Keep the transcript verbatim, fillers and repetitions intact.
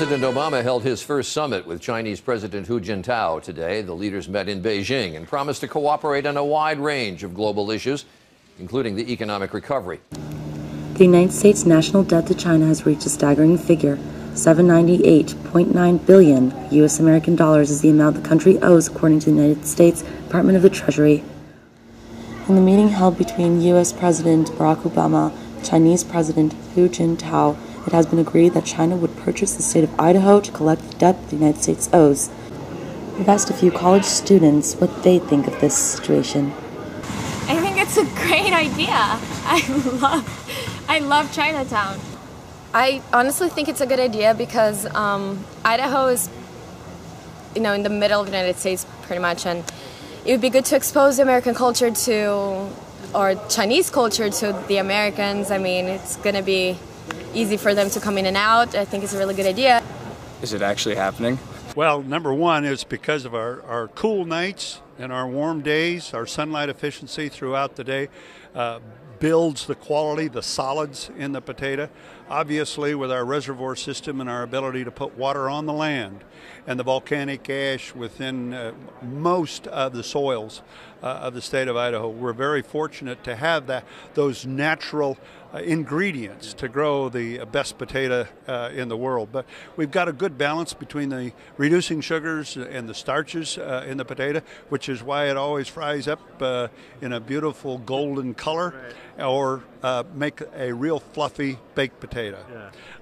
President Obama held his first summit with Chinese President Hu Jintao today. The leaders met in Beijing and promised to cooperate on a wide range of global issues, including the economic recovery. The United States' national debt to China has reached a staggering figure. seven hundred ninety-eight point nine billion U S American dollars is the amount the country owes, according to the United States Department of the Treasury. In the meeting held between U S President Barack Obama and Chinese President Hu Jintao, it has been agreed that China would purchase the state of Idaho to collect the debt the United States owes. We asked a few college students what they think of this situation. I think it's a great idea. I love, I love Chinatown. I honestly think it's a good idea because um, Idaho is, you know, in the middle of the United States pretty much, and it would be good to expose the American culture to, or Chinese culture to the Americans. I mean, it's going to be easy for them to come in and out. I think it's a really good idea. Is it actually happening? Well, number one, it's because of our, our cool nights and our warm days. Our sunlight efficiency throughout the day uh, builds the quality, the solids in the potato. Obviously, with our reservoir system and our ability to put water on the land and the volcanic ash within uh, most of the soils uh, of the state of Idaho, we're very fortunate to have that those natural Uh, ingredients to grow the best potato uh, in the world. But we've got a good balance between the reducing sugars and the starches uh, in the potato, which is why it always fries up uh, in a beautiful golden color, or uh, make a real fluffy baked potato. Yeah.